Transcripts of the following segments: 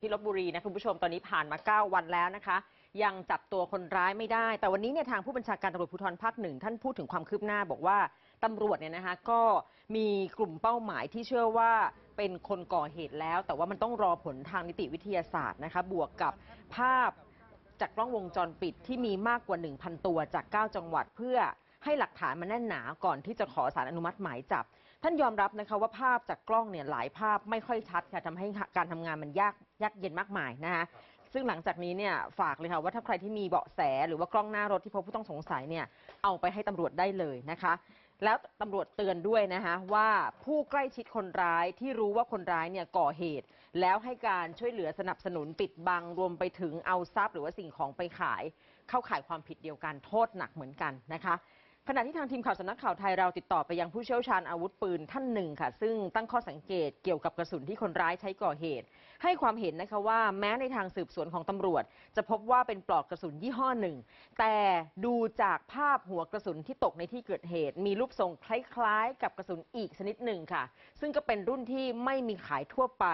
ที่ลพบุรีนะคุณผู้ชมตอนนี้ผ่านมา9วันแล้วนะคะยังจับตัวคนร้ายไม่ได้แต่วันนี้เนี่ยทางผู้บัญชาการตำรวจภูธรภาคหนึ่งท่านพูดถึงความคืบหน้าบอกว่าตำรวจเนี่ยนะคะก็มีกลุ่มเป้าหมายที่เชื่อว่าเป็นคนก่อเหตุแล้วแต่ว่ามันต้องรอผลทางนิติวิทยาศาสตร์นะคะบวกกับภาพจากกล้องวงจรปิดที่มีมากกว่า 1,000 ตัวจาก 9 จังหวัดเพื่อให้หลักฐานมันแน่นหนาก่อนที่จะขอสารอนุมัติหมายจับท่านยอมรับนะคะว่าภาพจากกล้องเนี่ยหลายภาพไม่ค่อยชัดค่ะทำให้การทำงานมันยากเย็นมากมายนะคะซึ่งหลังจากนี้เนี่ยฝากเลยค่ะว่าถ้าใครที่มีเบาะแสหรือว่ากล้องหน้ารถที่พบผู้ต้องสงสัยเนี่ยเอาไปให้ตำรวจได้เลยนะคะแล้วตำรวจเตือนด้วยนะคะว่าผู้ใกล้ชิดคนร้ายที่รู้ว่าคนร้ายเนี่ยก่อเหตุแล้วให้การช่วยเหลือสนับสนุนปิดบังรวมไปถึงเอาทรัพย์หรือว่าสิ่งของไปขายเข้าข่ายความผิดเดียวกันโทษหนักเหมือนกันนะคะขณะที่ทางทีมข่าวสำนักข่าวไทยเราติดต่อไปยังผู้เชี่ยวชาญอาวุธปืนท่านหนึ่งค่ะซึ่งตั้งข้อสังเกตเกี่ยวกับกระสุนที่คนร้ายใช้ก่อเหตุให้ความเห็นนะคะว่าแม้ในทางสืบสวนของตำรวจจะพบว่าเป็นปลอกกระสุนยี่ห้อหนึ่งแต่ดูจากภาพหัวกระสุนที่ตกในที่เกิดเหตุมีรูปทรงคล้ายๆกับกระสุนอีกชนิดหนึ่งค่ะซึ่งก็เป็นรุ่นที่ไม่มีขายทั่วไป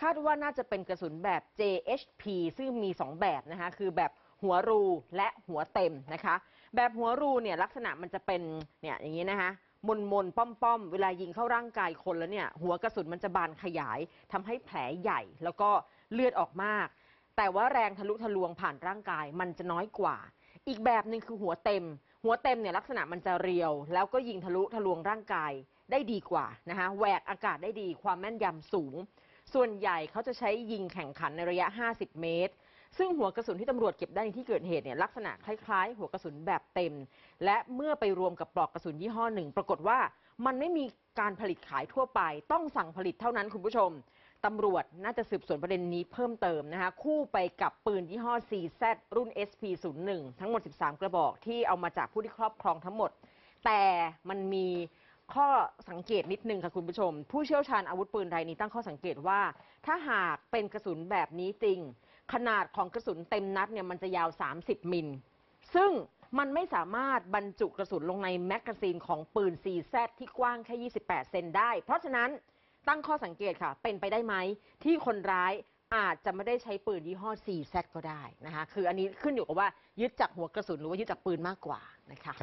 คาดว่าน่าจะเป็นกระสุนแบบ JHP ซึ่งมี2แบบนะคะคือแบบหัวรูและหัวเต็มนะคะแบบหัวรูเนี่ยลักษณะมันจะเป็นเนี่ยอย่างนี้นะคะมนป้อมๆเวลายิงเข้าร่างกายคนแล้วเนี่ยหัวกระสุนมันจะบานขยายทำให้แผลใหญ่แล้วก็เลือดออกมากแต่ว่าแรงทะลุทะลวงผ่านร่างกายมันจะน้อยกว่าอีกแบบหนึ่งคือหัวเต็มเนี่ยลักษณะมันจะเรียวแล้วก็ยิงทะลุทะลวงร่างกายได้ดีกว่านะคะแหวกอากาศได้ดีความแม่นยำสูงส่วนใหญ่เขาจะใช้ยิงแข่งขันในระยะ50 เมตรซึ่งหัวกระสุนที่ตำรวจเก็บได้ในที่เกิดเหตุเนี่ยลักษณะคล้ายๆหัวกระสุนแบบเต็มและเมื่อไปรวมกับปลอกกระสุนยี่ห้อหนึ่งปรากฏว่ามันไม่มีการผลิตขายทั่วไปต้องสั่งผลิตเท่านั้นคุณผู้ชมตำรวจน่าจะสืบสวนประเด็นนี้เพิ่มเติมนะคะคู่ไปกับปืนยี่ห้อ CZ รุ่น SP01 ทั้งหมด13 กระบอกที่เอามาจากผู้ที่ครอบครองทั้งหมดแต่มันมีข้อสังเกตนิดนึงค่ะคุณผู้ชมผู้เชี่ยวชาญอาวุธปืนรายนี้ตั้งข้อสังเกตว่าถ้าหากเป็นกระสุนแบบนี้จริงขนาดของกระสุนเต็มนัดเนี่ยมันจะยาว30 มิลซึ่งมันไม่สามารถบรรจุกระสุนลงในแมกกาซีนของปืน CZ ที่กว้างแค่28 เซนได้เพราะฉะนั้นตั้งข้อสังเกตค่ะเป็นไปได้ไหมที่คนร้ายอาจจะไม่ได้ใช้ปืนยี่ห้อ CZ ก็ได้นะคะคืออันนี้ขึ้นอยู่กับว่ายึดจากหัวกระสุนหรือว่ายึดจากปืนมากกว่านะคะ